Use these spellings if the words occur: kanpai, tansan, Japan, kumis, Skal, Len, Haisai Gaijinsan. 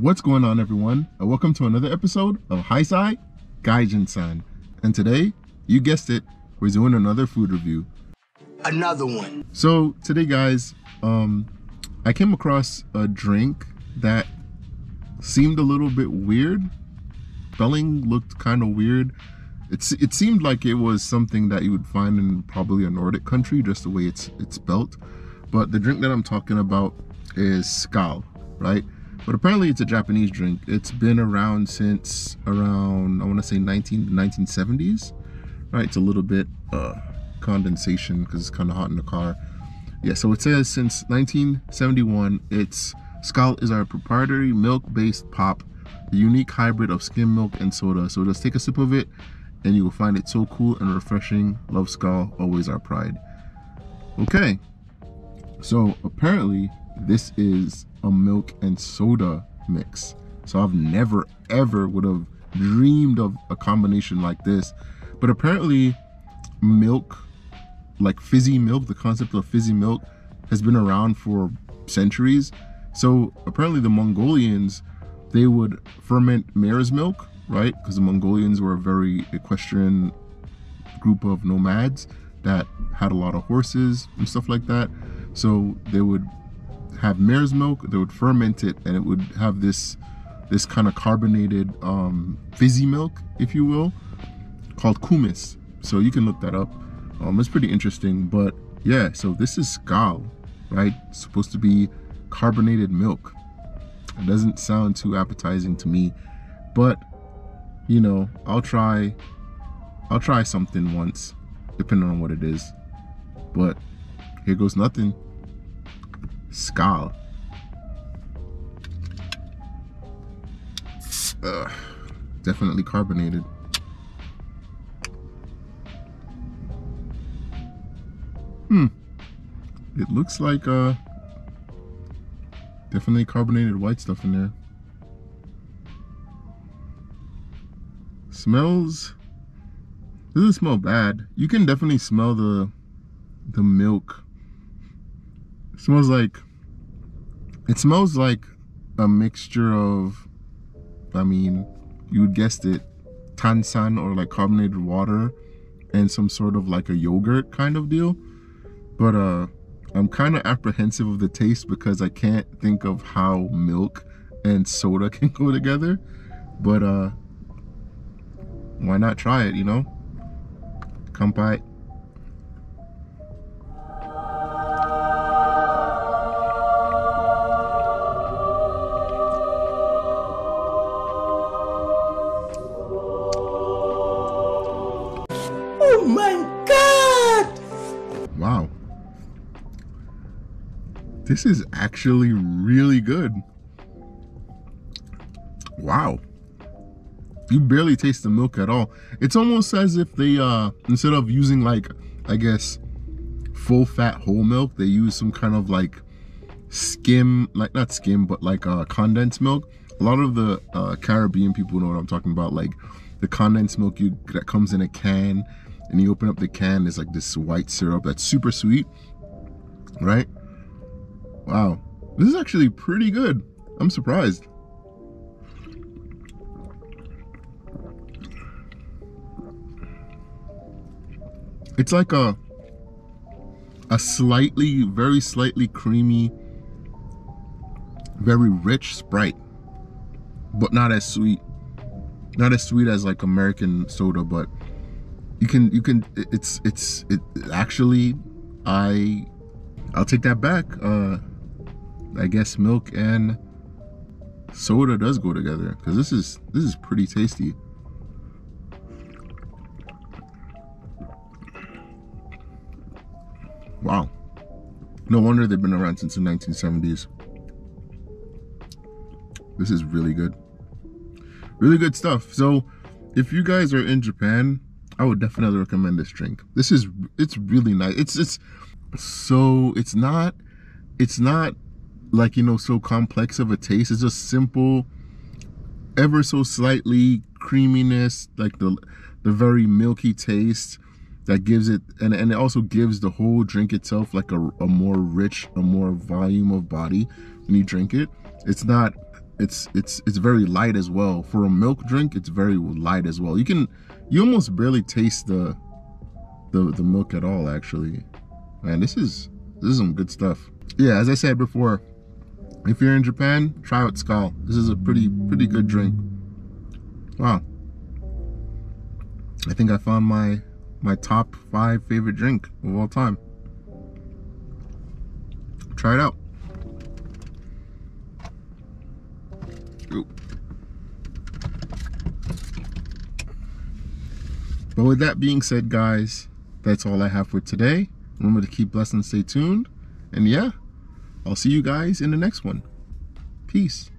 What's going on, everyone, and welcome to another episode of Haisai Gaijinsan. And today, you guessed it, we're doing another food review. Another one. So today, guys, I came across a drink that seemed a little bit weird. Spelling looked kind of weird. It seemed like it was something that you would find in probably a Nordic country, just the way it's spelt. But the drink that I'm talking about is Skal, right? But apparently it's a Japanese drink. It's been around since around, I want to say 1970s, right? It's a little bit condensation because it's kind of hot in the car. Yeah, so it says since 1971, Skal is our proprietary milk-based pop, the unique hybrid of skim milk and soda. So just take a sip of it and you will find it so cool and refreshing. Love Skal, always our pride. Okay, so apparently this is a milk and soda mix. So I've never ever would have dreamed of a combination like this, but apparently milk, like fizzy milk, the concept of fizzy milk has been around for centuries. So apparently the Mongolians, they would ferment mare's milk, right? Because the Mongolians were a very equestrian group of nomads that had a lot of horses and stuff like that. So they would have mare's milk, they would ferment it, and it would have this kind of carbonated fizzy milk, if you will, called kumis. So you can look that up. It's pretty interesting, but yeah, so this is Skal, right? It's supposed to be carbonated milk. It doesn't sound too appetizing to me, but you know, I'll try something once, depending on what it is. But here goes nothing. Skal. Definitely carbonated. It looks like definitely carbonated white stuff in there. Smells, doesn't smell bad. You can definitely smell the milk. It smells like a mixture of, I mean, you guessed it, tansan, or like carbonated water, and some sort of like a yogurt kind of deal. But I'm kind of apprehensive of the taste because I can't think of how milk and soda can go together. But why not try it, you know? Kanpai. Oh my God! Wow. This is actually really good. Wow. You barely taste the milk at all. It's almost as if they, instead of using like, I guess, full fat whole milk, they use some kind of like skim, like not skim, but like condensed milk. A lot of the Caribbean people know what I'm talking about. Like the condensed milk that comes in a can, and you open up the can, there's like this white syrup that's super sweet, right? Wow, this is actually pretty good. I'm surprised. It's like a slightly, very slightly creamy, very rich Sprite, but not as sweet. Not as sweet as like American soda, but actually, I'll take that back. I guess milk and soda does go together, because this is pretty tasty. Wow. No wonder they've been around since the 1970s. This is really good. Really good stuff. So if you guys are in Japan, I would definitely recommend this drink. It's really nice. It's not like, you know, so complex of a taste. It's just simple, ever so slightly creaminess, like the very milky taste that gives it, and it also gives the whole drink itself like a more rich, a more volume of body when you drink it. It's not It's very light as well. For a milk drink, it's very light as well. You almost barely taste the milk at all, actually. Man, this is some good stuff. Yeah, as I said before, if you're in Japan, try out Skal. This is a pretty good drink. Wow. I think I found my top 5 favorite drink of all time. Try it out. Ooh. But with that being said, guys, that's all I have for today. Remember to keep blessed and stay tuned. And yeah, I'll see you guys in the next one. Peace.